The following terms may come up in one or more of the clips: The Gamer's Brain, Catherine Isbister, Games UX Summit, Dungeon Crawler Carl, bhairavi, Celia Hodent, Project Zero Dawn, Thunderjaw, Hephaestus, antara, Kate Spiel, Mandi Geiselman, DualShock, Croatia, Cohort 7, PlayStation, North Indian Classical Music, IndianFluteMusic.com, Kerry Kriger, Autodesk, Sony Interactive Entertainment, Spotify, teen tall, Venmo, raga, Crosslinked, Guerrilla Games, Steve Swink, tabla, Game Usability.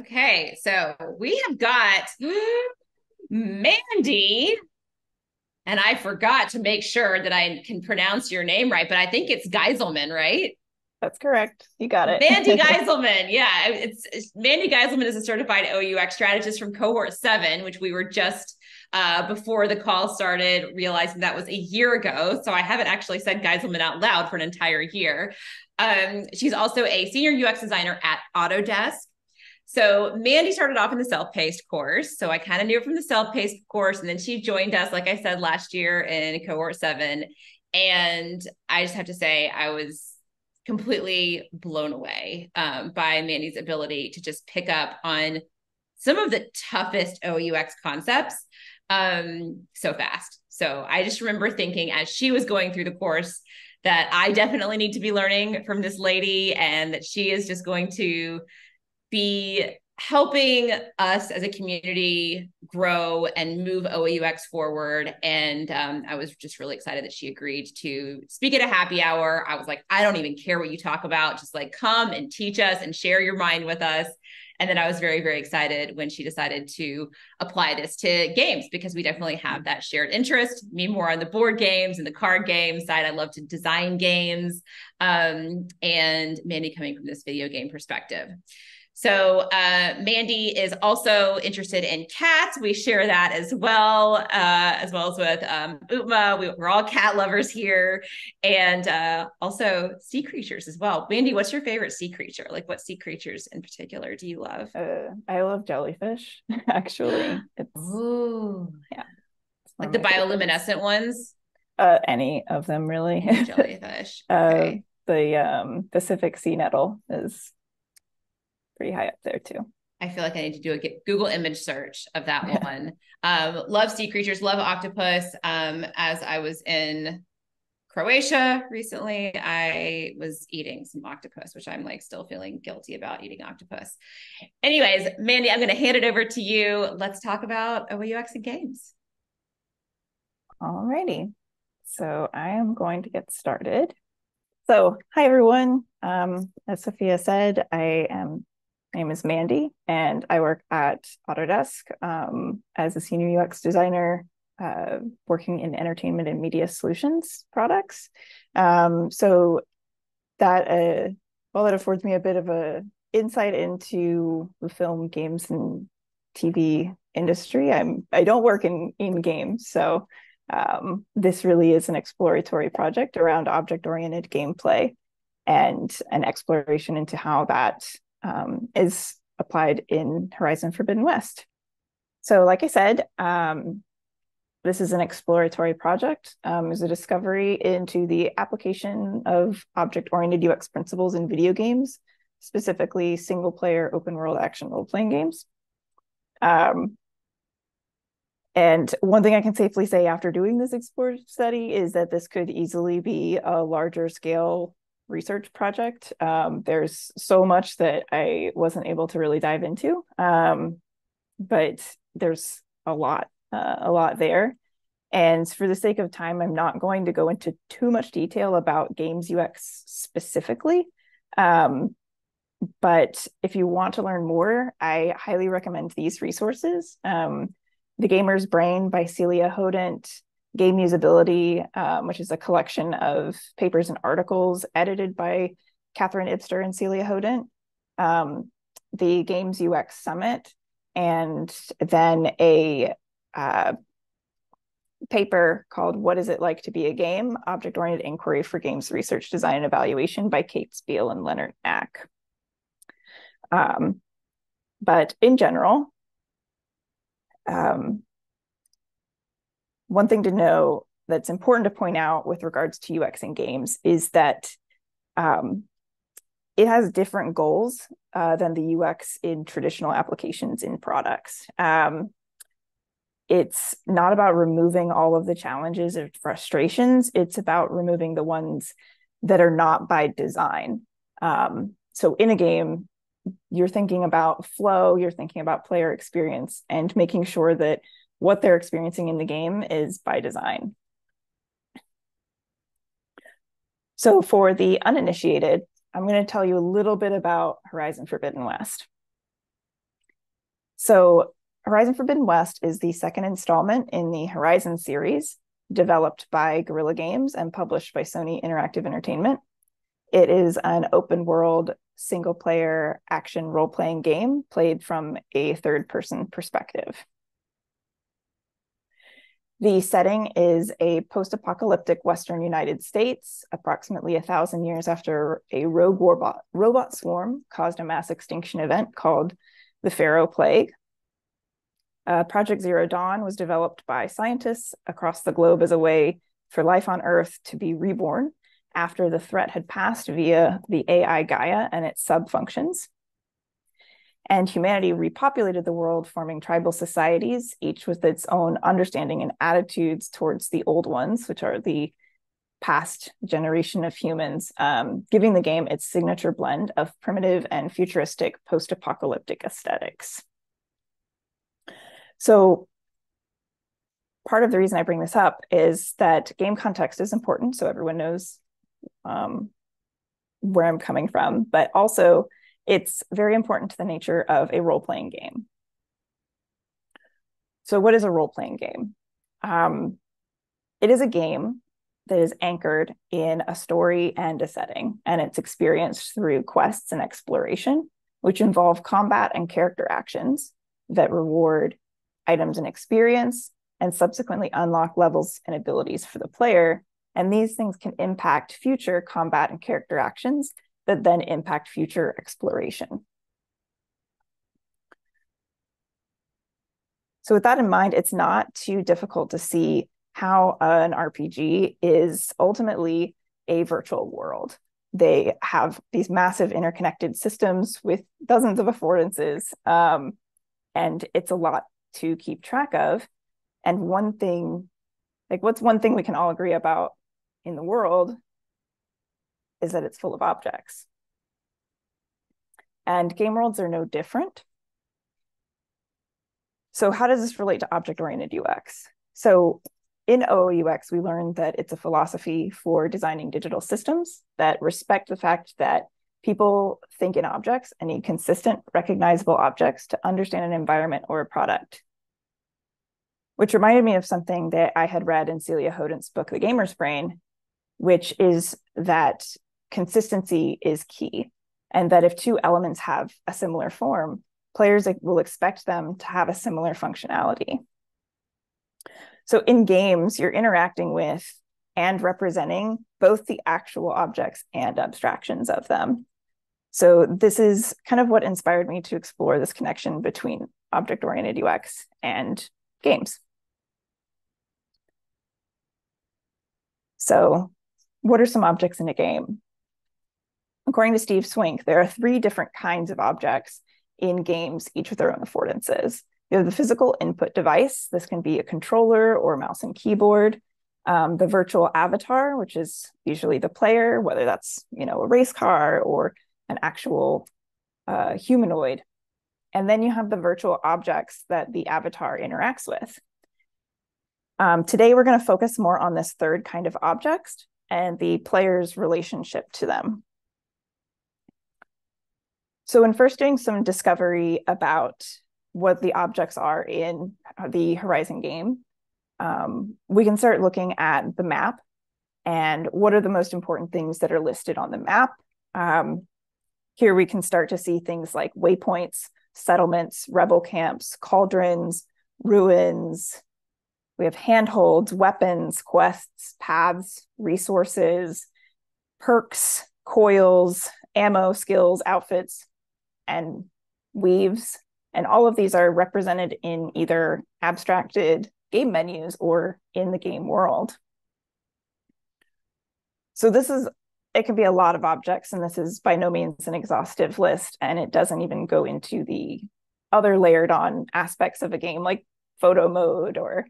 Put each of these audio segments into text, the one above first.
Okay, so we have got Mandi, and I forgot to make sure that I can pronounce your name right, but I think it's Geiselman, right? That's correct. You got it. Mandi Geiselman. Yeah, it's Mandi Geiselman is a certified OUX strategist from Cohort 7, which we were just before the call started realizing that was a year ago. So I haven't actually said Geiselman out loud for an entire year. She's also a senior UX designer at Autodesk. So Mandi started off in the self-paced course. So I kind of knew her from the self-paced course. And then she joined us, like I said, last year in Cohort 7. And I just have to say, I was completely blown away by Mandi's ability to just pick up on some of the toughest OUX concepts so fast. So I just remember thinking as she was going through the course that I definitely need to be learning from this lady and that she is just going to be helping us as a community grow and move OUX forward. And I was just really excited that she agreed to speak at a happy hour. I was like, I don't even care what you talk about. Just like come and teach us and share your mind with us. And then I was very, very excited when she decided to apply this to games because we definitely have that shared interest. Me more on the board games and the card game side. I love to design games. And Mandi coming from this video game perspective. So Mandi is also interested in cats. We share that as well as with Utma. We're all cat lovers here, and also sea creatures as well. Mandi, what's your favorite sea creature? Like, what sea creatures in particular do you love? I love jellyfish, actually. Ooh, yeah, like the bioluminescent ones. Any of them really? Jellyfish. Okay. The Pacific sea nettle is pretty high up there too. I feel like I need to do a Google image search of that one. Love sea creatures, love octopus. As I was in Croatia recently, I was eating some octopus, which I'm like still feeling guilty about eating octopus. Anyways, Mandi, I'm going to hand it over to you. Let's talk about OUX and games. Alrighty. So I am going to get started. So hi everyone. As Sophia said, my name is Mandi, and I work at Autodesk as a senior UX designer working in entertainment and media solutions products. So that, well, that affords me a bit of an insight into the film, games, and TV industry. I don't work in games, so this really is an exploratory project around object-oriented gameplay and an exploration into how that is applied in Horizon Forbidden West. So like I said, this is an exploratory project. It's a discovery into the application of object-oriented UX principles in video games, specifically single-player open-world action role-playing games. And one thing I can safely say after doing this explorative study is that this could easily be a larger scale research project. There's so much that I wasn't able to really dive into, but there's a lot there. And for the sake of time, I'm not going to go into too much detail about games UX specifically. But if you want to learn more, I highly recommend these resources. The Gamer's Brain by Celia Hodent, Game Usability, which is a collection of papers and articles edited by Catherine Isbister and Celia Hodent, the Games UX Summit, and then a paper called What Is It Like to Be a Game? Object-Oriented Inquiry for Games Research, Design, and Evaluation by Kate Spiel and Leonard Ack. But in general, one thing to know that's important to point out with regards to UX in games is that it has different goals than the UX in traditional applications in products. It's not about removing all of the challenges and frustrations. It's about removing the ones that are not by design. So in a game, you're thinking about flow, you're thinking about player experience, and making sure that what they're experiencing in the game is by design. So for the uninitiated, I'm going to tell you a little bit about Horizon Forbidden West. So Horizon Forbidden West is the second installment in the Horizon series, developed by Guerrilla Games and published by Sony Interactive Entertainment. It is an open-world, single-player, action role-playing game played from a third-person perspective. The setting is a post-apocalyptic Western United States, approximately 1,000 years after a rogue robot swarm caused a mass extinction event called the Faro Plague. Project Zero Dawn was developed by scientists across the globe as a way for life on Earth to be reborn after the threat had passed via the AI Gaia and its sub-functions. And humanity repopulated the world, forming tribal societies, each with its own understanding and attitudes towards the old ones, which are the past generation of humans, giving the game its signature blend of primitive and futuristic post-apocalyptic aesthetics. So part of the reason I bring this up is that game context is important, so everyone knows where I'm coming from, but also it's very important to the nature of a role-playing game. So what is a role-playing game? It is a game that is anchored in a story and a setting, and it's experienced through quests and exploration, which involve combat and character actions that reward items and experience, and subsequently unlock levels and abilities for the player. And these things can impact future combat and character actions that then impact future exploration. So with that in mind, it's not too difficult to see how an RPG is ultimately a virtual world. They have these massive interconnected systems with dozens of affordances, and it's a lot to keep track of. And one thing, like what's one thing we can all agree about in the world is that it's full of objects. And game worlds are no different. So how does this relate to object-oriented UX? So in OOUX, we learned that it's a philosophy for designing digital systems that respect the fact that people think in objects and need consistent, recognizable objects to understand an environment or a product. Which reminded me of something that I had read in Celia Hodent's book, The Gamer's Brain, which is that consistency is key, and that if two elements have a similar form, players will expect them to have a similar functionality. So in games, you're interacting with and representing both the actual objects and abstractions of them. So this is kind of what inspired me to explore this connection between object-oriented UX and games. So what are some objects in a game? According to Steve Swink, there are three different kinds of objects in games, each with their own affordances. You have the physical input device. This can be a controller or mouse and keyboard. The virtual avatar, which is usually the player, whether that's, you know, a race car or an actual humanoid. And then you have the virtual objects that the avatar interacts with. Today, we're going to focus more on this third kind of objects and the player's relationship to them. So when first doing some discovery about what the objects are in the Horizon game, we can start looking at the map and what are the most important things that are listed on the map. Here we can start to see things like waypoints, settlements, rebel camps, cauldrons, ruins. We have handholds, weapons, quests, paths, resources, perks, coils, ammo, skills, outfits, and weaves. And all of these are represented in either abstracted game menus or in the game world. So this is, it can be a lot of objects, and this is by no means an exhaustive list, and it doesn't even go into the other layered on aspects of a game like photo mode or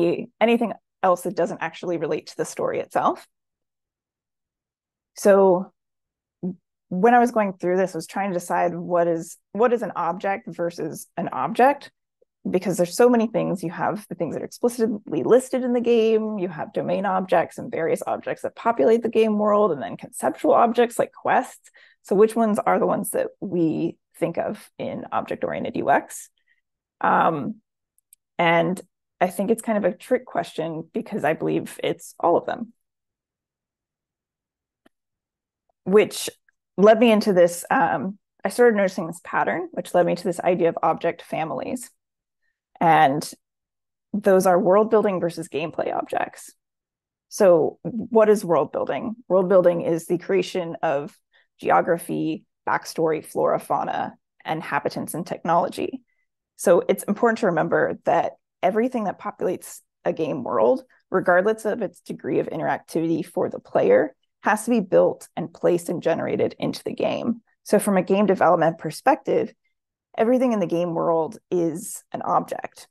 anything else that doesn't actually relate to the story itself. So when I was going through this, I was trying to decide what is an object versus an object, because there's so many things. You have the things that are explicitly listed in the game, you have domain objects and various objects that populate the game world, and then conceptual objects like quests. So which ones are the ones that we think of in object-oriented UX. And I think it's kind of a trick question because I believe it's all of them. Which led me into this, I started noticing this pattern, which led me to this idea of object families. And those are world building versus gameplay objects. So what is world building? World building is the creation of geography, backstory, flora, fauna, and habitants and technology. So it's important to remember that everything that populates a game world, regardless of its degree of interactivity for the player, has to be built and placed and generated into the game. So from a game development perspective, everything in the game world is an object.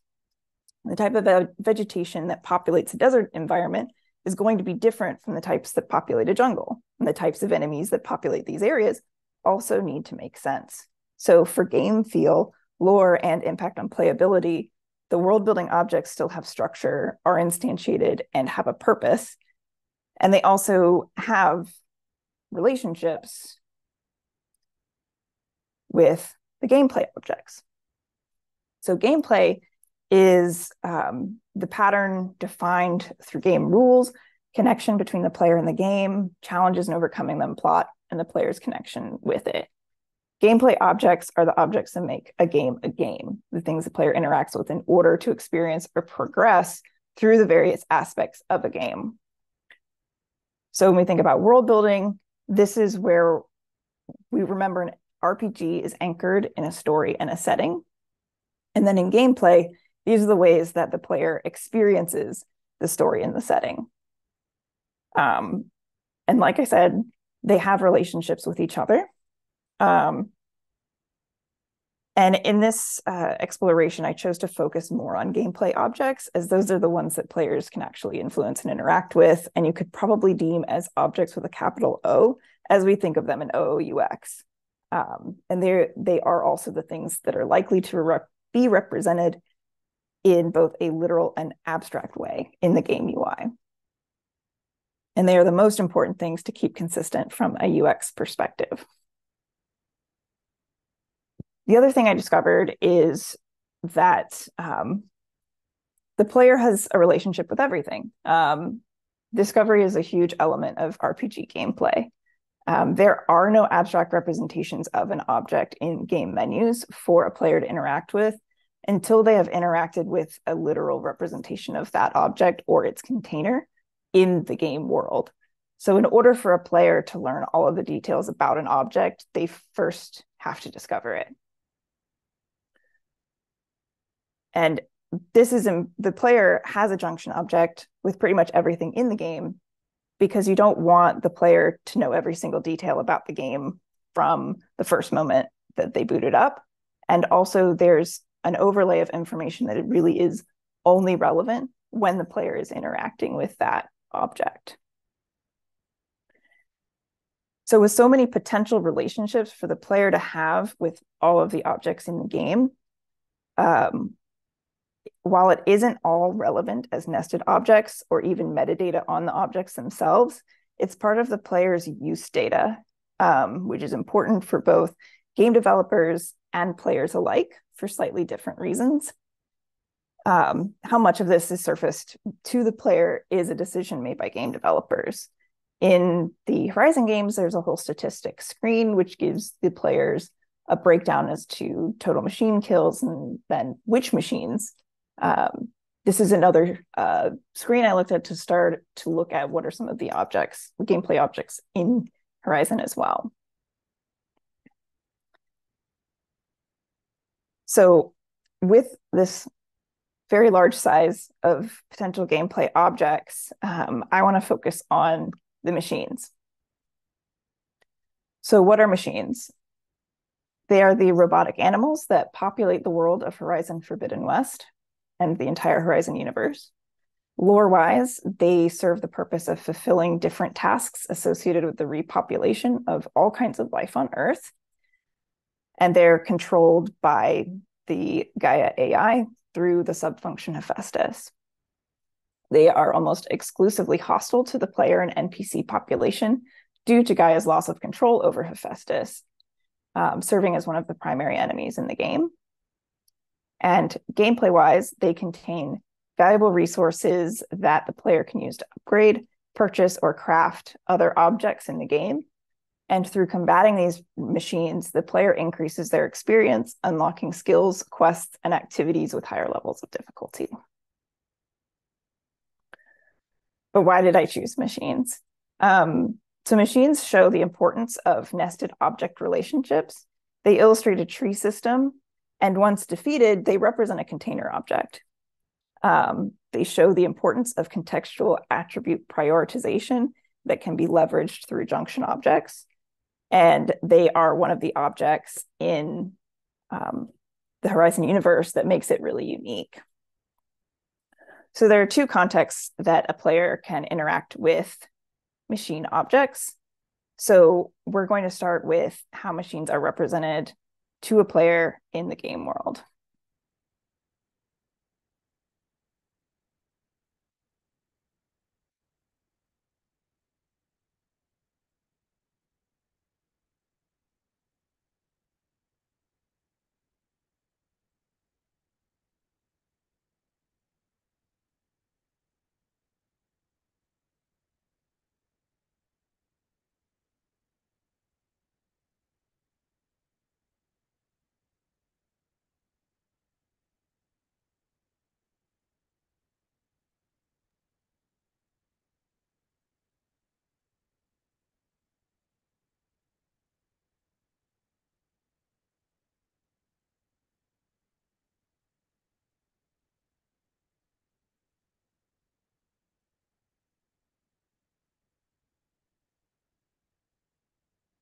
The type of vegetation that populates a desert environment is going to be different from the types that populate a jungle. And the types of enemies that populate these areas also need to make sense. So for game feel, lore, and impact on playability, the world-building objects still have structure, are instantiated, and have a purpose. And they also have relationships with the gameplay objects. So gameplay is the pattern defined through game rules, connection between the player and the game, challenges and overcoming them, plot, and the player's connection with it. Gameplay objects are the objects that make a game, the things the player interacts with in order to experience or progress through the various aspects of a game. So when we think about world building, this is where we remember an RPG is anchored in a story and a setting. And then in gameplay, these are the ways that the player experiences the story and the setting. And like I said, they have relationships with each other. And in this exploration, I chose to focus more on gameplay objects, as those are the ones that players can actually influence and interact with, and you could probably deem as objects with a capital O, as we think of them in OOUX. And they are also the things that are likely to be represented in both a literal and abstract way in the game UI. And they are the most important things to keep consistent from a UX perspective. The other thing I discovered is that the player has a relationship with everything. Discovery is a huge element of RPG gameplay. There are no abstract representations of an object in game menus for a player to interact with until they have interacted with a literal representation of that object or its container in the game world. So in order for a player to learn all of the details about an object, they first have to discover it. And this is the player has a junction object with pretty much everything in the game, because you don't want the player to know every single detail about the game from the first moment that they boot it up. And also there's an overlay of information that it really is only relevant when the player is interacting with that object. So with so many potential relationships for the player to have with all of the objects in the game, while it isn't all relevant as nested objects or even metadata on the objects themselves, it's part of the player's use data, which is important for both game developers and players alike for slightly different reasons. How much of this is surfaced to the player is a decision made by game developers. In the Horizon games, there's a whole statistics screen, which gives the players a breakdown as to total machine kills and then which machines. This is another screen I looked at to start to look at what are some of the objects, gameplay objects in Horizon as well. So with this very large size of potential gameplay objects, I want to focus on the machines. So what are machines? They are the robotic animals that populate the world of Horizon Forbidden West and the entire Horizon universe. Lore-wise, they serve the purpose of fulfilling different tasks associated with the repopulation of all kinds of life on Earth. And they're controlled by the Gaia AI through the subfunction Hephaestus. They are almost exclusively hostile to the player and NPC population due to Gaia's loss of control over Hephaestus. serving as one of the primary enemies in the game. And gameplay-wise, they contain valuable resources that the player can use to upgrade, purchase, or craft other objects in the game. And through combating these machines, the player increases their experience, unlocking skills, quests, and activities with higher levels of difficulty. But why did I choose machines? So machines show the importance of nested object relationships. They illustrate a tree system, and once defeated, they represent a container object. They show the importance of contextual attribute prioritization that can be leveraged through junction objects. And they are one of the objects in the Horizon universe that makes it really unique. So there are two contexts that a player can interact with machine objects. So we're going to start with how machines are represented to a player in the game world.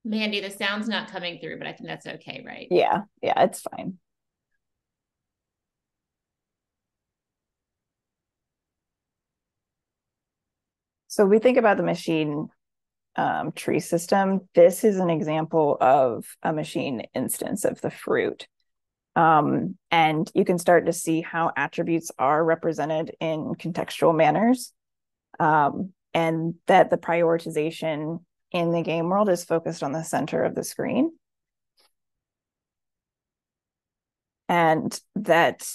Mandi, the sound's not coming through, but I think that's okay, right? Yeah, it's fine. So we think about the machine tree system. This is an example of a machine instance of the fruit. And you can start to see how attributes are represented in contextual manners, and that the prioritization in the game world is focused on the center of the screen. And that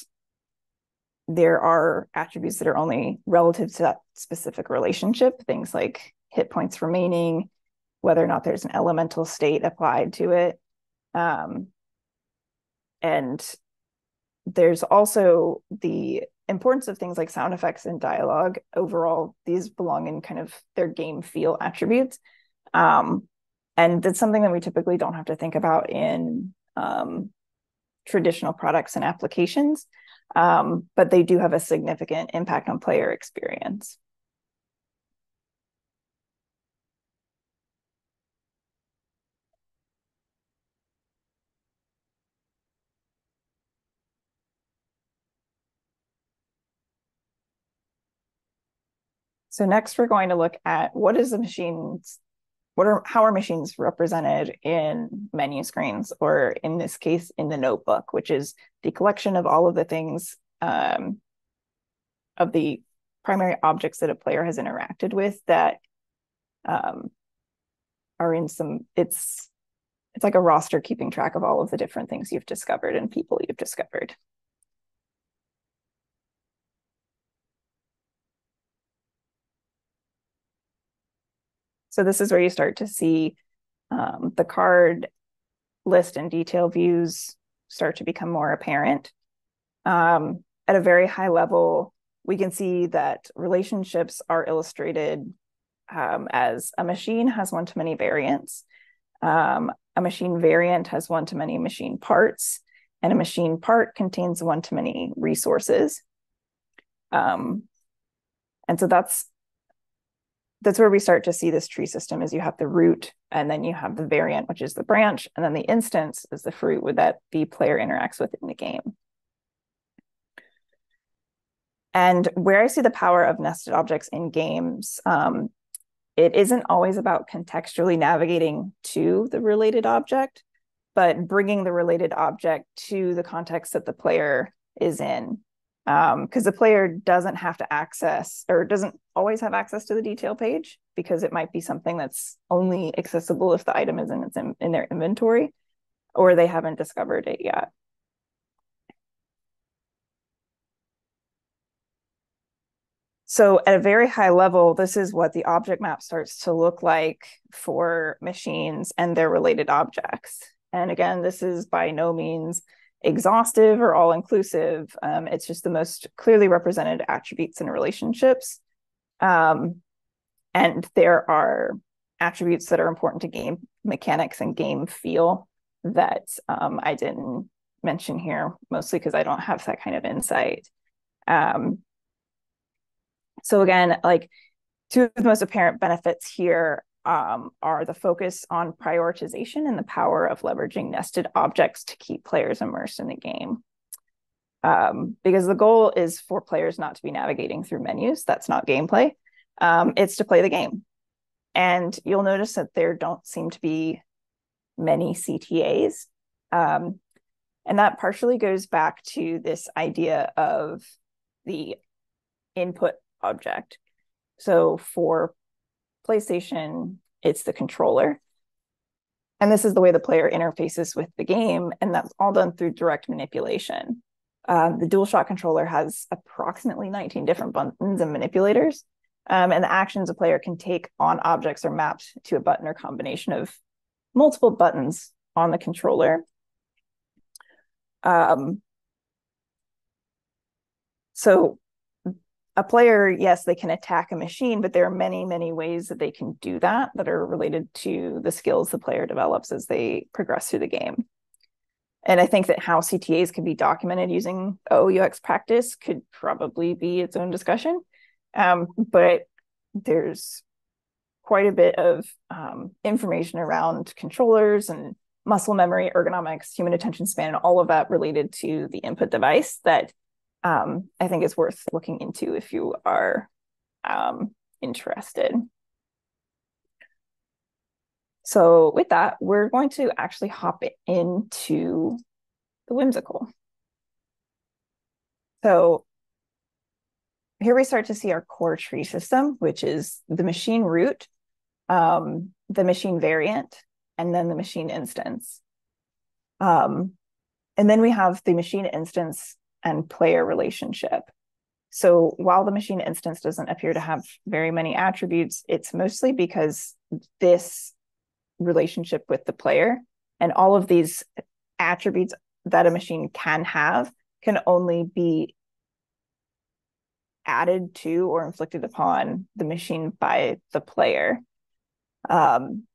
there are attributes that are only relative to that specific relationship, things like hit points remaining, whether or not there's an elemental state applied to it. And there's also the importance of things like sound effects and dialogue. Overall, these belong in kind of their game feel attributes. And that's something that we typically don't have to think about in traditional products and applications, but they do have a significant impact on player experience. So next, we're going to look at how are machines represented in menu screens, or in this case, in the notebook, which is the collection of all of the things, of the primary objects that a player has interacted with that are in some, it's like a roster keeping track of all of the different things you've discovered and people you've discovered. So this is where you start to see the card list and detail views start to become more apparent. At a very high level, we can see that relationships are illustrated as a machine has one-to-many variants, a machine variant has one-to-many machine parts, and a machine part contains one-to-many resources. And so that's where we start to see this tree system. Is you have the root, and then you have the variant, which is the branch, and then the instance is the fruit that the player interacts with in the game. And where I see the power of nested objects in games, it isn't always about contextually navigating to the related object, but bringing the related object to the context that the player is in. Because the player doesn't have to access, or doesn't always have access to the detail page, because it might be something that's only accessible if the item is in their inventory. or they haven't discovered it yet. So at a very high level, this is what the object map starts to look like for machines and their related objects. And again, this is by no means exhaustive or all-inclusive. It's just the most clearly represented attributes and relationships. And there are attributes that are important to game mechanics and game feel that I didn't mention here, mostly because I don't have that kind of insight. So again, like two of the most apparent benefits here are the focus on prioritization and the power of leveraging nested objects to keep players immersed in the game. Because the goal is for players not to be navigating through menus. That's not gameplay. It's to play the game. And you'll notice that there don't seem to be many CTAs. And that partially goes back to this idea of the input object. So for PlayStation, it's the controller. And this is the way the player interfaces with the game. And that's all done through direct manipulation. The DualShock controller has approximately 19 different buttons and manipulators. And the actions a player can take on objects are mapped to a button or combination of multiple buttons on the controller. So a player, yes, they can attack a machine, but there are many, many ways that they can do that that are related to the skills the player develops as they progress through the game. And I think that how CTAs can be documented using OUX practice could probably be its own discussion. But there's quite a bit of information around controllers and muscle memory, ergonomics, human attention span, and all of that related to the input device that I think is worth looking into if you are interested. So with that, we're going to actually hop into the whimsical. So here we start to see our core tree system, which is the machine root, the machine variant, and then the machine instance. And then we have the machine instance and player relationship. So while the machine instance doesn't appear to have very many attributes, it's mostly because this relationship with the player and all of these attributes that a machine can have can only be added to or inflicted upon the machine by the player. And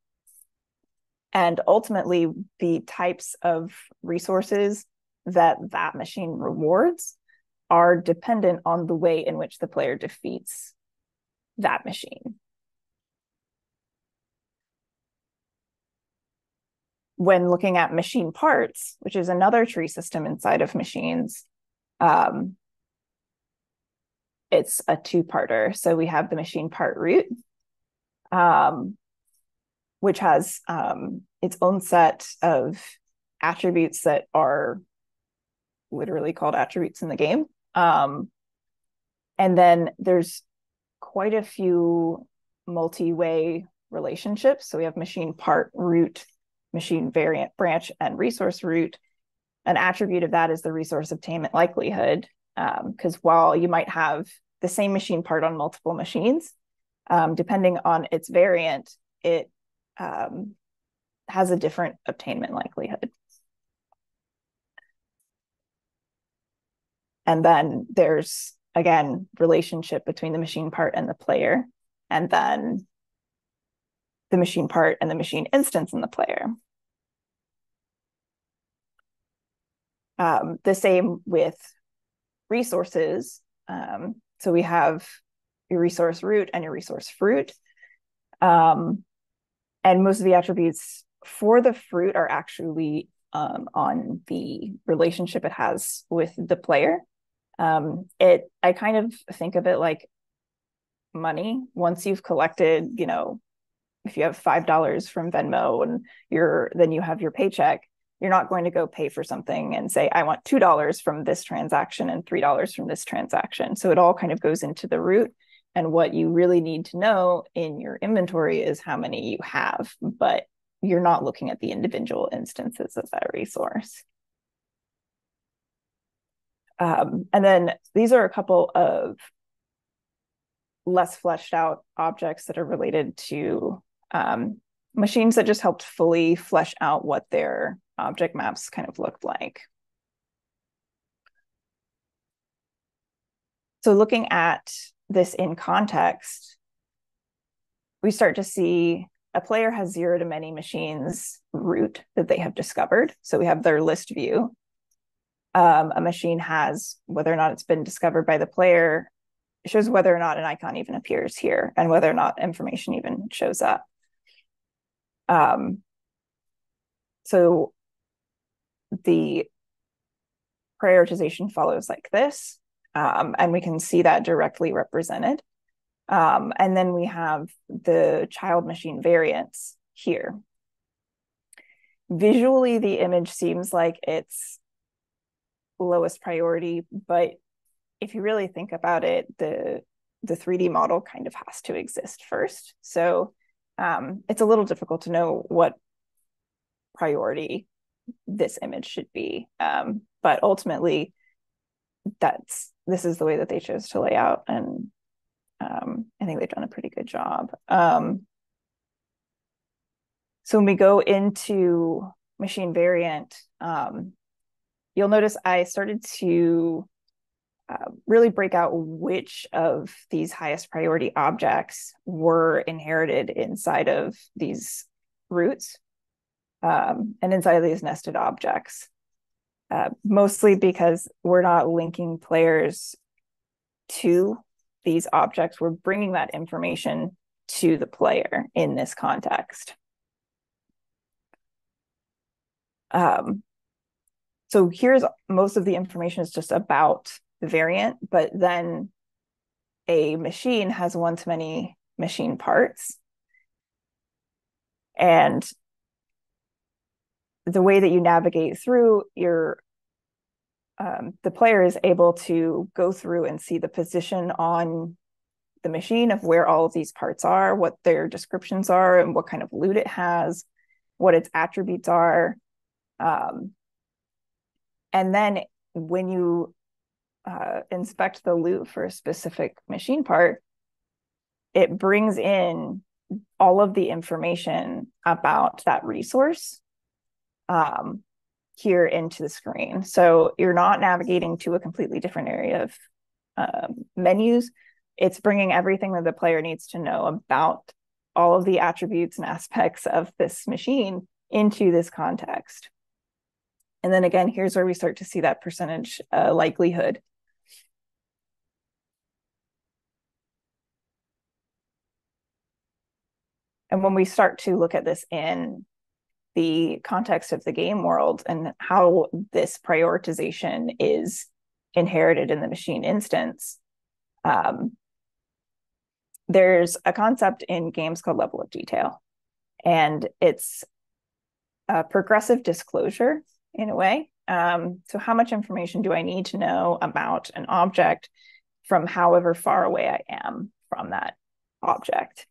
ultimately, the types of resources that that machine rewards are dependent on the way in which the player defeats that machine. When looking at machine parts, which is another tree system inside of machines, it's a two-parter. So we have the machine part root, which has its own set of attributes that are literally called attributes in the game. And then there's quite a few multi-way relationships. So we have machine part root, machine variant branch, and resource root. An attribute of that is the resource obtainment likelihood. Because while you might have the same machine part on multiple machines, depending on its variant, it has a different obtainment likelihood. And then there's, again, relationship between the machine part and the player, and then the machine part and the machine instance and the player. The same with resources. So we have your resource root and your resource fruit. And most of the attributes for the fruit are actually on the relationship it has with the player. I kind of think of it like money. Once you've collected, you know, if you have $5 from Venmo and then you have your paycheck, you're not going to go pay for something and say, I want $2 from this transaction and $3 from this transaction. So it all kind of goes into the root. And what you really need to know in your inventory is how many you have, but you're not looking at the individual instances of that resource. And then these are a couple of less fleshed out objects that are related to machines that just helped fully flesh out what their object maps kind of looked like. So looking at this in context, we start to see a player has zero to many machines route that they have discovered. So we have their list view. A machine has, whether or not it's been discovered by the player, it shows whether or not an icon even appears here and whether or not information even shows up. So the prioritization follows like this, and we can see that directly represented. And then we have the child machine variants here. Visually, the image seems like it's lowest priority, but if you really think about it, the 3D model kind of has to exist first. So it's a little difficult to know what priority this image should be. But ultimately, this is the way that they chose to lay out, and I think they've done a pretty good job. So when we go into machine variant, you'll notice I started to really break out which of these highest priority objects were inherited inside of these roots and inside of these nested objects, mostly because we're not linking players to these objects, we're bringing that information to the player in this context. So here's most of the information is just about the variant, but then a machine has one to many machine parts. And the way that you navigate through your the player is able to go through and see the position on the machine of where all of these parts are, what their descriptions are, and what kind of loot it has, what its attributes are. And then when you inspect the loot for a specific machine part, it brings in all of the information about that resource here into the screen. So you're not navigating to a completely different area of menus. It's bringing everything that the player needs to know about all of the attributes and aspects of this machine into this context. And then again, here's where we start to see that percentage likelihood. And when we start to look at this in the context of the game world and how this prioritization is inherited in the machine instance, there's a concept in games called level of detail, and it's a progressive disclosure in a way. So how much information do I need to know about an object from however far away I am from that object?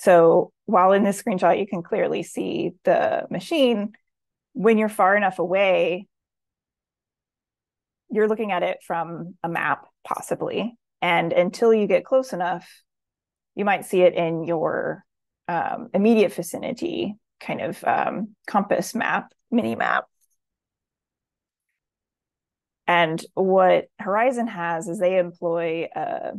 So while in this screenshot, you can clearly see the machine, when you're far enough away, you're looking at it from a map, possibly. And until you get close enough, you might see it in your immediate vicinity, kind of compass map, mini map. And what Horizon has is they employ a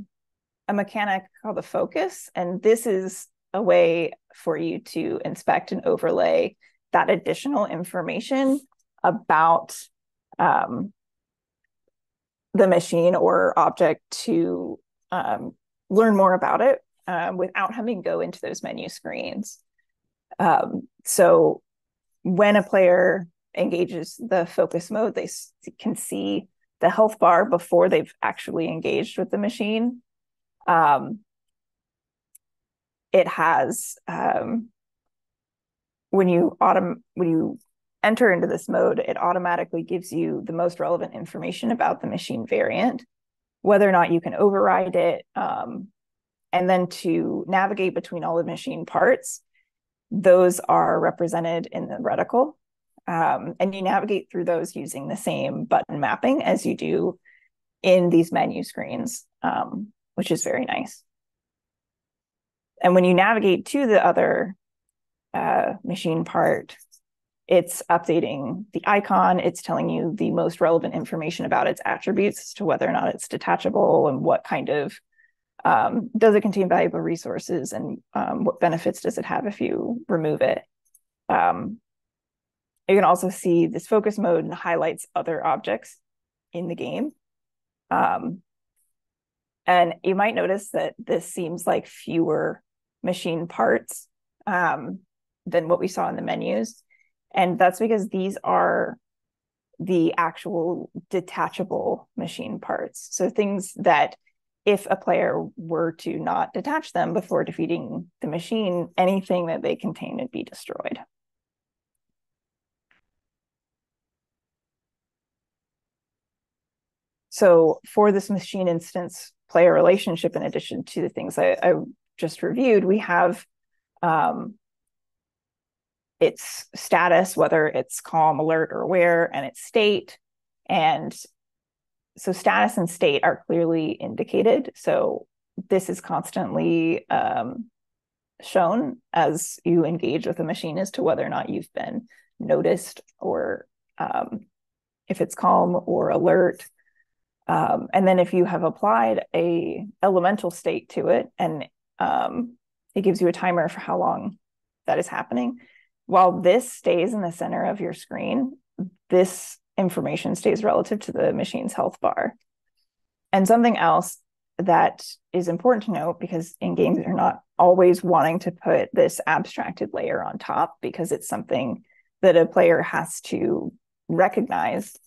mechanic called the focus. And this is a way for you to inspect and overlay that additional information about the machine or object to learn more about it without having to go into those menu screens. So when a player engages the focus mode, they can see the health bar before they've actually engaged with the machine. It has, when you enter into this mode, it automatically gives you the most relevant information about the machine variant, whether or not you can override it. And then to navigate between all the machine parts, those are represented in the reticle. And you navigate through those using the same button mapping as you do in these menu screens, which is very nice. And when you navigate to the other machine part, it's updating the icon. It's telling you the most relevant information about its attributes as to whether or not it's detachable and what kind of, does it contain valuable resources, and what benefits does it have if you remove it. You can also see this focus mode and highlights other objects in the game. And you might notice that this seems like fewer machine parts than what we saw in the menus. And that's because these are the actual detachable machine parts. So things that if a player were to not detach them before defeating the machine, anything that they contain would be destroyed. So for this machine instance player relationship, in addition to the things I just reviewed, we have its status, whether it's calm, alert, or aware, and its state. And so status and state are clearly indicated. So this is constantly shown as you engage with a machine as to whether or not you've been noticed, or if it's calm or alert. And then if you have applied a elemental state to it, and it gives you a timer for how long that is happening. While this stays in the center of your screen, this information stays relative to the machine's health bar. And something else that is important to note, because in games you're not always wanting to put this abstracted layer on top, because it's something that a player has to recognize,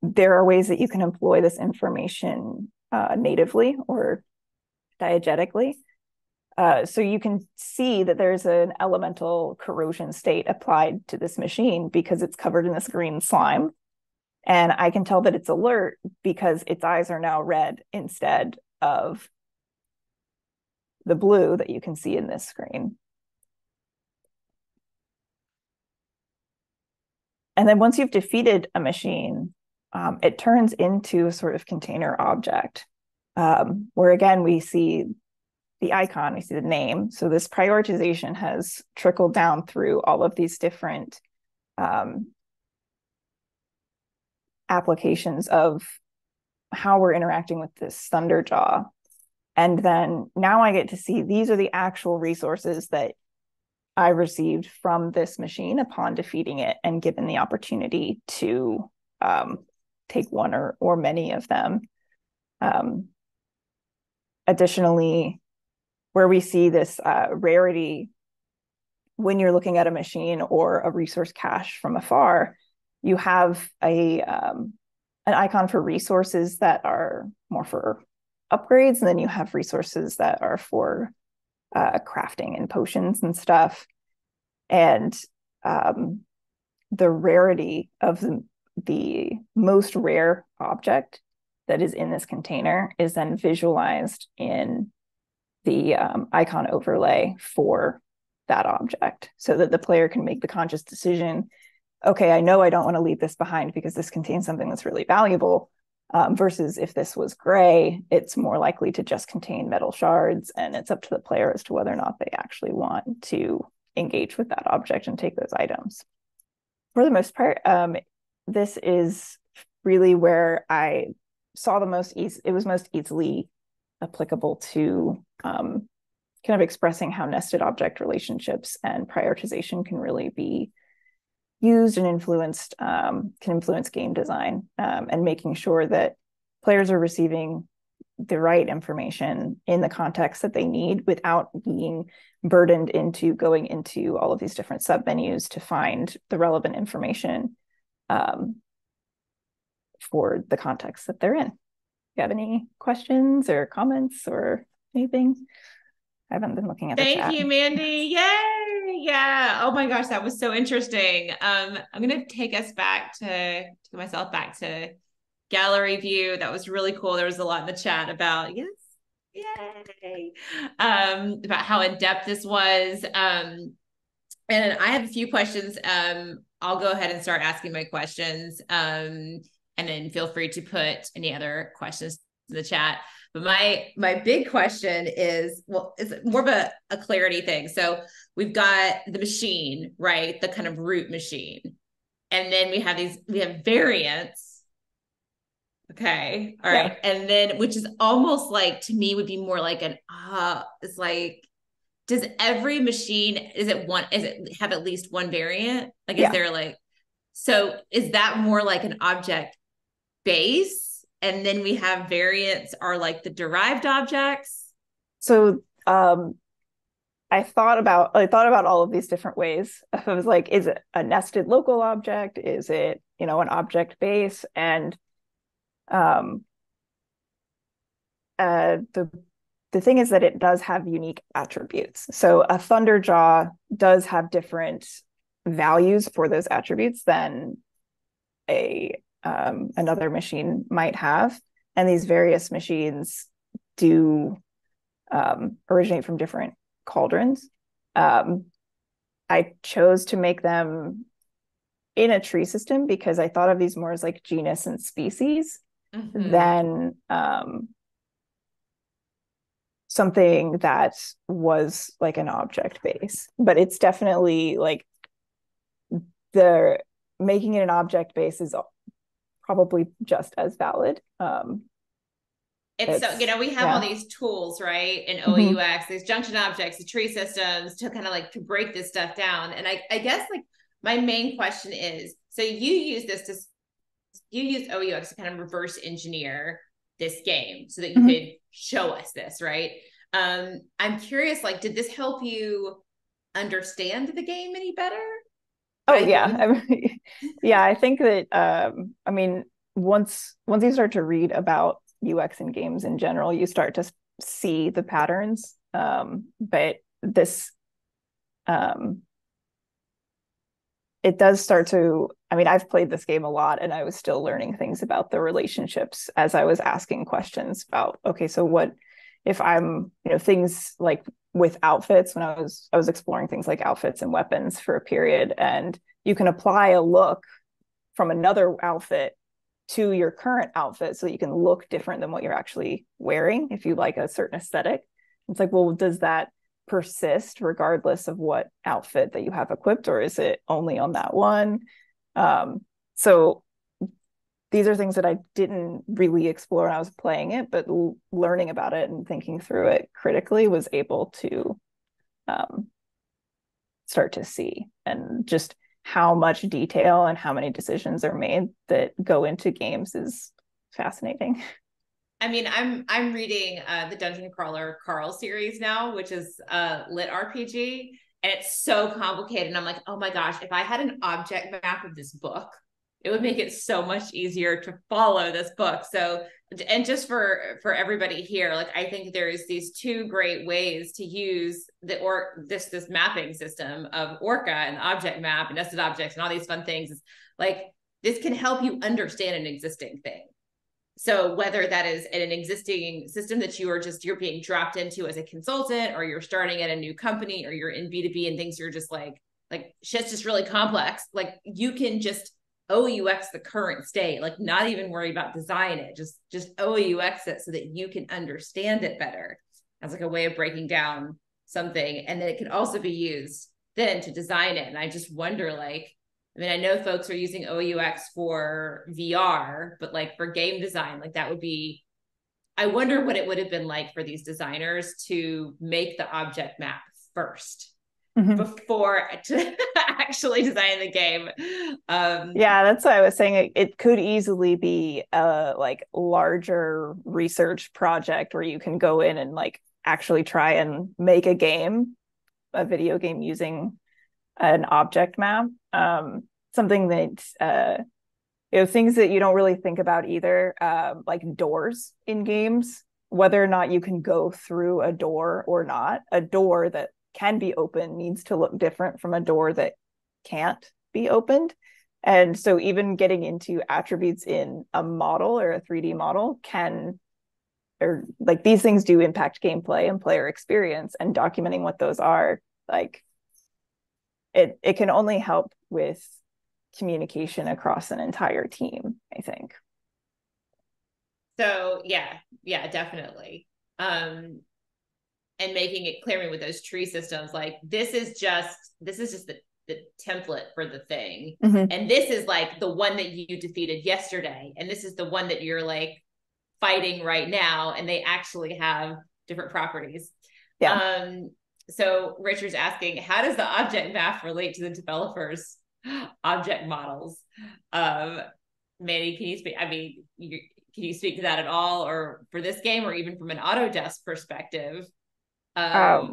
there are ways that you can employ this information natively or diegetically. So you can see that there's an elemental corrosion state applied to this machine because it's covered in this green slime. And I can tell that it's alert because its eyes are now red instead of the blue that you can see in this screen. And then once you've defeated a machine, it turns into a sort of container object, where again, we see the icon, we see the name. So this prioritization has trickled down through all of these different applications of how we're interacting with this Thunderjaw. And then now I get to see these are the actual resources that I received from this machine upon defeating it and given the opportunity to take one or many of them. Additionally, where we see this rarity, when you're looking at a machine or a resource cache from afar, you have a an icon for resources that are more for upgrades, and then you have resources that are for crafting and potions and stuff. And the rarity of the most rare object that is in this container is then visualized in the icon overlay for that object, so that the player can make the conscious decision, okay, I know I don't want to leave this behind because this contains something that's really valuable, versus if this was gray, it's more likely to just contain metal shards, and it's up to the player as to whether or not they actually want to engage with that object and take those items. For the most part, this is really where I saw the most it was most easily applicable to kind of expressing how nested object relationships and prioritization can really be used and influenced, can influence game design, and making sure that players are receiving the right information in the context that they need without being burdened into going into all of these different submenus to find the relevant information for the context that they're in. Do you have any questions or comments or anything? I haven't been looking at the chat. Thank you, Mandi. Yay! Yeah. Oh my gosh, that was so interesting. I'm going to take us back to gallery view. That was really cool. There was a lot in the chat about, yes, Yay. About how in-depth this was. And I have a few questions. I'll go ahead and start asking my questions. And then feel free to put any other questions in the chat. But my big question is, well, it's more of a clarity thing. So we've got the machine, right? The kind of root machine. And then we have variants. Okay. All right. Yeah. And then, which is almost like, to me, would be more like an, it's like, does every machine, is it have at least one variant? Like, is there like, so is that more like an object base? And then we have variants are like the derived objects. So I thought about all of these different ways. I was like, is it a nested local object? Is it, an object base? And the thing is that it does have unique attributes. So a Thunderjaw does have different values for those attributes than another machine might have. And these various machines do originate from different cauldrons. I chose to make them in a tree system because I thought of these more as like genus and species than something that was like an object base. But it's definitely like making it an object base is probably just as valid. It's so, we have all these tools, right? In OOUX, there's junction objects, the tree systems to kind of like to break this stuff down. And I guess like my main question is, so you use OOUX to kind of reverse engineer this game so that you could show us this, right? I'm curious, like, did this help you understand the game any better? Oh, yeah. Yeah, I think that, once you start to read about UX and games in general, you start to see the patterns. But this, it does start to, I've played this game a lot and I was still learning things about the relationships as I was asking questions about, okay, so what if I'm, things like with outfits, when I was exploring things like outfits and weapons for a period, and you can apply a look from another outfit to your current outfit so that you can look different than what you're actually wearing if you like a certain aesthetic. It's like, well, does that persist regardless of what outfit that you have equipped, or is it only on that one? So these are things that I didn't really explore when I was playing it, but learning about it and thinking through it critically was able to start to see, and just how much detail and how many decisions are made that go into games is fascinating. I'm reading the Dungeon Crawler Carl series now, which is a lit RPG, and it's so complicated. And I'm like, oh my gosh, if I had an object map of this book, it would make it so much easier to follow this book. So, and just for everybody here, like, I think there's these two great ways to use this mapping system of Orca and object map and nested objects and all these fun things. It's like, this can help you understand an existing thing. So whether that is in an existing system that you're being dropped into as a consultant, or you're starting at a new company, or you're in B2B and things, you're just like shit's just really complex. Like, you can just OUX the current state, like not even worry about design it, just OUX it so that you can understand it better as like a way of breaking down something. And then it can also be used then to design it. And I just wonder, I know folks are using OUX for VR, but like for game design, like that would be, I wonder what it would have been like for these designers to make the object map first. Before to actually design the game. That's why I was saying it could easily be a like larger research project where you can go in and like actually try and make a video game using an object map. Something that things that you don't really think about either, like doors in games, whether or not you can go through a door or not. A door that can be open needs to look different from a door that can't be opened. And so even getting into attributes in a model or a 3D model can or like these things do impact gameplay and player experience, and documenting what those are, like it can only help with communication across an entire team, I think. So yeah, definitely. And making it clear with those tree systems, like this is just the template for the thing. Mm-hmm. And this is like the one that you defeated yesterday. And this is the one that you're like fighting right now. And they actually have different properties. Yeah. So Richard's asking, how does the object map relate to the developers' object models? Mandi, can you speak? I mean, can you speak to that at all, or for this game, or even from an Autodesk perspective? I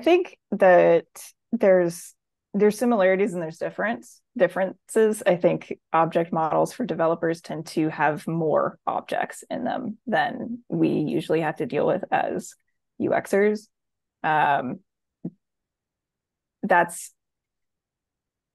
think that there's similarities and there's differences. I think object models for developers tend to have more objects in them than we usually have to deal with as UXers.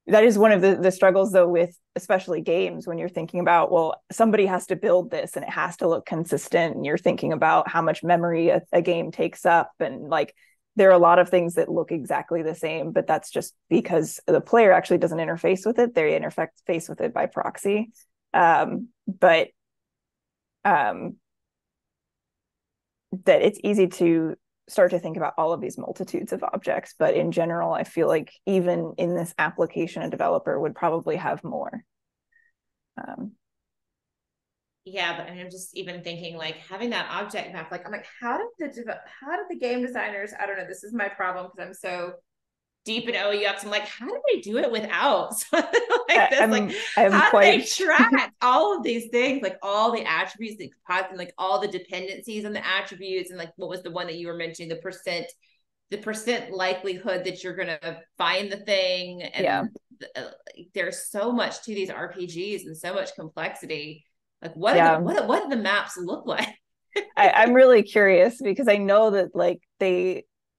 That is one of the struggles, though, with especially games, when you're thinking about, well, somebody has to build this and it has to look consistent, and you're thinking about how much memory a game takes up, and like there are a lot of things that look exactly the same, but that's just because the player actually doesn't interface with it. They interface with it by proxy. But that it's easy to start to think about all of these multitudes of objects, but in general, I feel like even in this application, a developer would probably have more. Yeah, but I mean, I'm just even thinking like having that object map, like I'm like, how did the game designers, I don't know, this is my problem because I'm so deep in OUX. I'm like, how do they do it without something like this? How do they track all of these things, like all the attributes, like all the dependencies on the attributes, and like what was the one that you were mentioning, the percent likelihood that you're gonna find the thing, and yeah. There's so much to these RPGs and so much complexity. Like what do the maps look like? I'm really curious because I know that like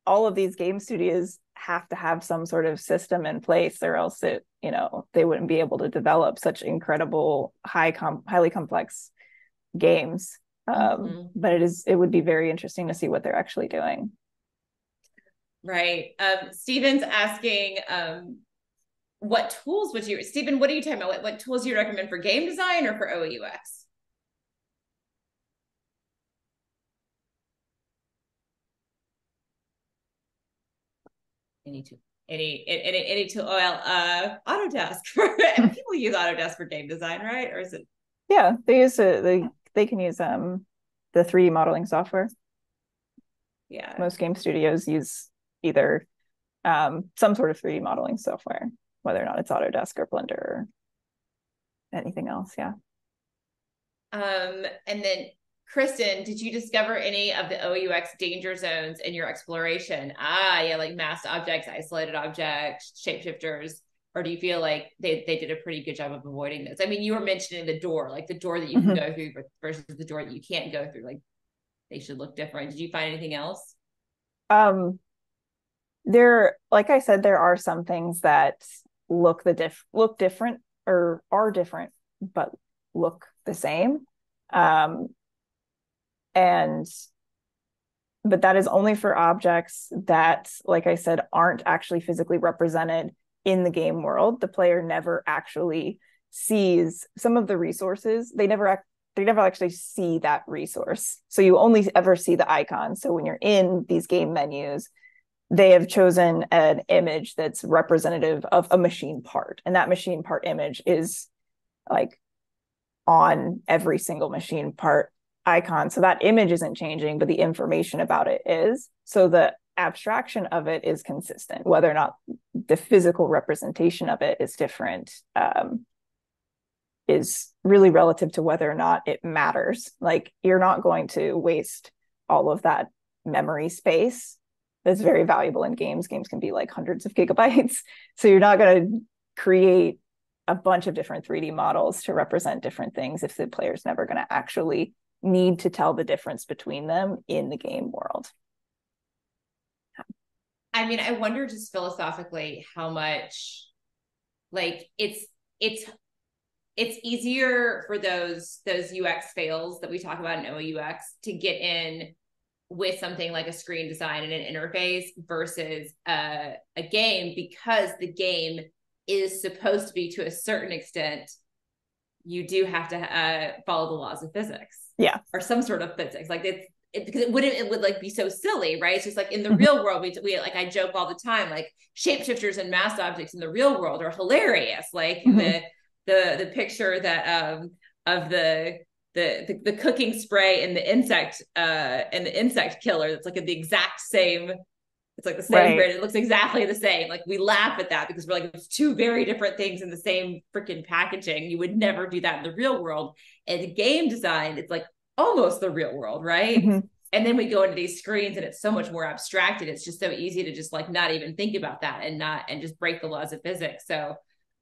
all of these game studios have to have some sort of system in place, or else it, you know, they wouldn't be able to develop such incredible highly complex games. Mm-hmm. But it would be very interesting to see what they're actually doing. Right. Steven's asking, Stephen, what are you talking about? What tools do you recommend for game design or for OUX? Any tool? Well, Autodesk. People use Autodesk for game design, right? Or is it? Yeah, they can use the 3D modeling software. Yeah, most game studios use either some sort of 3D modeling software, whether or not it's Autodesk or Blender or anything else. Yeah. And then Kristen, did you discover any of the OUX danger zones in your exploration? Yeah, like masked objects, isolated objects, shapeshifters, or do you feel like they did a pretty good job of avoiding those? I mean, you were mentioning the door, like the door that you can mm-hmm. go through versus the door that you can't go through. Like they should look different. Did you find anything else? There, like I said, there are some things that look different or are different, but look the same. But that is only for objects that, like I said, aren't actually physically represented in the game world. The player never actually sees some of the resources. They never actually see that resource. So you only ever see the icon. So when you're in these game menus, they have chosen an image that's representative of a machine part. And that machine part image is like on every single machine part icon. So that image isn't changing, but the information about it is. So the abstraction of it is consistent, whether or not the physical representation of it is different, is really relative to whether or not it matters. Like you're not going to waste all of that memory space that's very valuable in games. Games can be like hundreds of gigabytes. So you're not going to create a bunch of different 3D models to represent different things if the player's never going to actually need to tell the difference between them in the game world. I mean, I wonder just philosophically how much, like it's it's easier for those UX fails that we talk about in OOUX to get in with something like a screen design and an interface versus a game, because the game is supposed to be, to a certain extent, you do have to follow the laws of physics, or some sort of physics. Like it's because it would like be so silly, right? It's just like in the real world, we like, I joke all the time, like shapeshifters and mass objects in the real world are hilarious. Like the picture that of the cooking spray and the insect killer, that's like the exact same, it's like the same right. Brand, it looks exactly the same. Like we laugh at that because we're like, it's two very different things in the same freaking packaging. You would never do that in the real world. And game design, it's like almost the real world, right? And then we go into these screens and it's so much more abstracted. It's just so easy to just like not even think about that and just break the laws of physics. So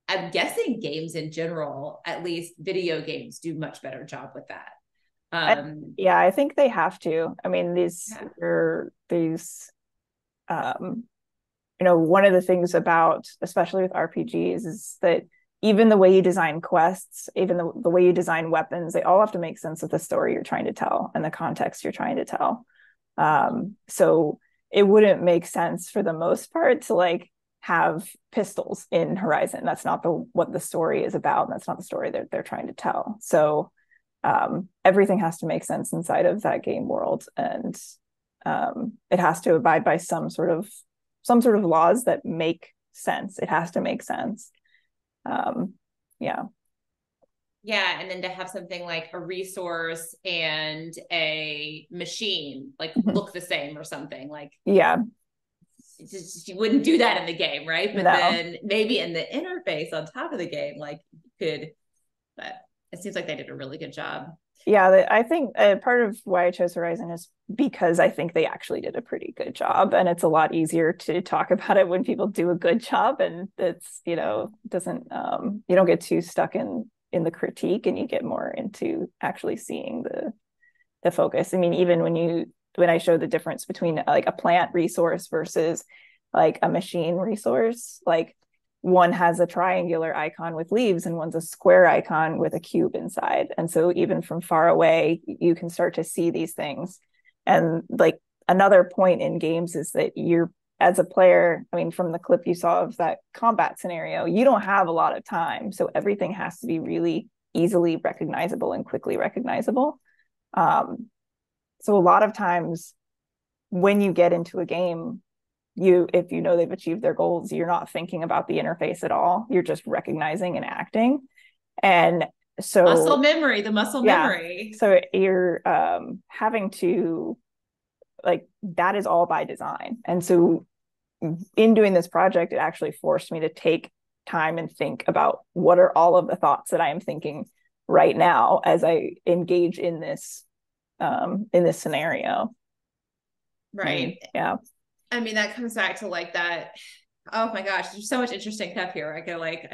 I'm guessing games in general, at least video games, do much better job with that. I think they have to. I mean, one of the things about, especially with RPGs, is that even the way you design quests, even the way you design weapons, they all have to make sense of the story you're trying to tell and the context you're trying to tell. So it wouldn't make sense for the most part to like have pistols in Horizon. That's not what the story is about. And that's not the story that they're trying to tell. So everything has to make sense inside of that game world, and it has to abide by some sort of laws that make sense. It has to make sense. And then to have something like a resource and a machine like look the same or something, like you wouldn't do that in the game, right? But then maybe in the interface on top of the game, like you could, but it seems like they did a really good job. Yeah, I think part of why I chose Horizon is because I think they actually did a pretty good job, and it's a lot easier to talk about it when people do a good job, and it's, doesn't, you don't get too stuck in the critique, and you get more into actually seeing the focus. I mean, even when I show the difference between like a plant resource versus like a machine resource, like one has a triangular icon with leaves and one's a square icon with a cube inside. And so even from far away, you can start to see these things. And like another point in games is that you're, as a player, I mean, from the clip you saw of that combat scenario, you don't have a lot of time. So everything has to be really easily recognizable and quickly recognizable. So a lot of times when you get into a game, if you know they've achieved their goals, you're not thinking about the interface at all. You're just recognizing and acting. And so muscle memory. So you're having to, like, that is all by design. And so in doing this project, it actually forced me to take time and think about what are all of the thoughts that I am thinking right now as I engage in this scenario. Right. Yeah. I mean, that comes back to like that. Oh my gosh, there's so much interesting stuff here. I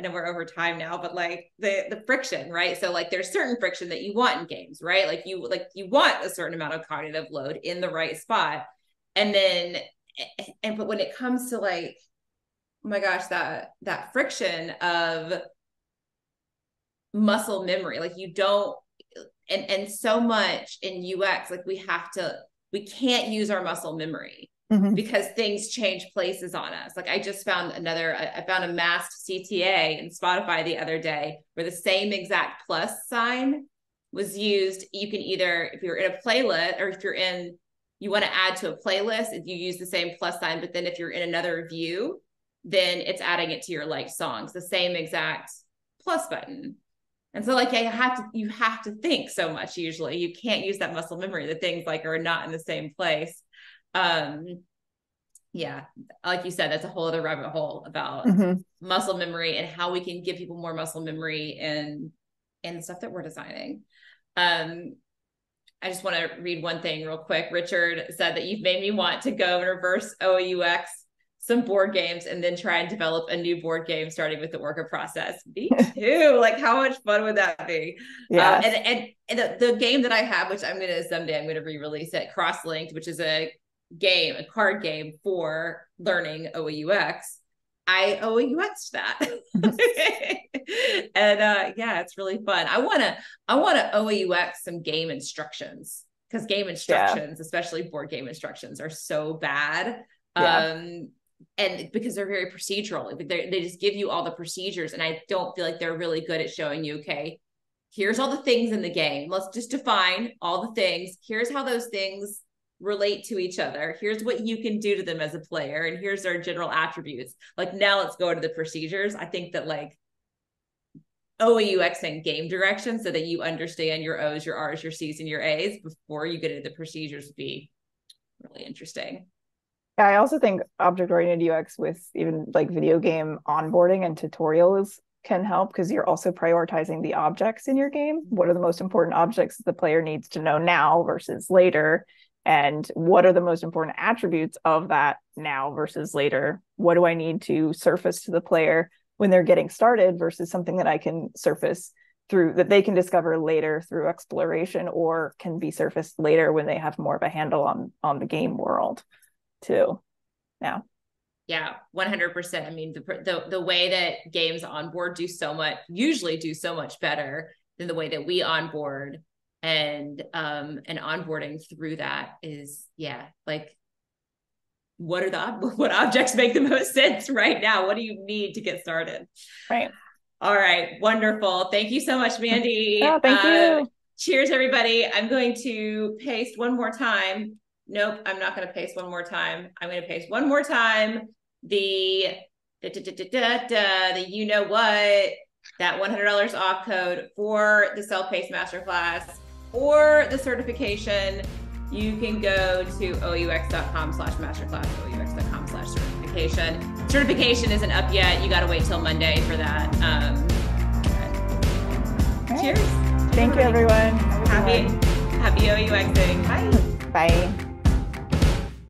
know we're over time now, but like the friction, right? So like there's certain friction that you want in games, right? Like you want a certain amount of cognitive load in the right spot. But when it comes to like, oh my gosh, that friction of muscle memory, like you don't, and so much in UX, like we can't use our muscle memory. Because things change places on us. Like I just found I found a masked CTA in Spotify the other day where the same exact plus sign was used. You can either, if you're in a playlist or you want to add to a playlist, if you use the same plus sign, but then if you're in another view, then it's adding it to your liked songs, the same exact plus button. And so like, you have to think so much. Usually you can't use that muscle memory. The things like are not in the same place. Like you said, that's a whole other rabbit hole about muscle memory and how we can give people more muscle memory and the stuff that we're designing. I just want to read one thing real quick. Richard said that you've made me want to go and reverse OOUX some board games and then try and develop a new board game starting with the Orca process. Me too. Like how much fun would that be? Yeah. And the game that I have, which someday I'm going to re-release it, Crosslinked, which is a card game for learning OOUX. I owe a UX to that. And yeah, it's really fun. I want to owe a UX some game instructions, because game instructions, especially board game instructions, are so bad. And because they're very procedural, they just give you all the procedures. And I don't feel like they're really good at showing you, okay, here's all the things in the game. Let's just define all the things. Here's how those things relate to each other. Here's what you can do to them as a player. And here's their general attributes. Like, now let's go to the procedures. I think that like OOUX and game direction, so that you understand your O's, your R's, your C's, and your A's before you get into the procedures, would be really interesting. Yeah, I also think object-oriented UX with even like video game onboarding and tutorials can help, because you're also prioritizing the objects in your game. What are the most important objects the player needs to know now versus later? And what are the most important attributes of that now versus later? What do I need to surface to the player when they're getting started versus something that I can surface through, that they can discover later through exploration, or can be surfaced later when they have more of a handle on the game world too. Yeah. Yeah, 100%. I mean, the way that games onboard usually do so much better than the way that we onboard, and onboarding through that is, like, what objects make the most sense right now? What do you need to get started? Right. All right. Wonderful. Thank you so much, Mandi. Yeah, thank you. Cheers, everybody. I'm going to paste one more time. Nope, I'm not going to paste one more time. I'm going to paste one more time the you know what, that $100 off code for the self-paced masterclass or the certification. You can go to oux.com/masterclass, oux.com/certification. Certification isn't up yet. You got to wait till Monday for that. Cheers. Thank you, everyone. Happy OUXing. Bye. Bye.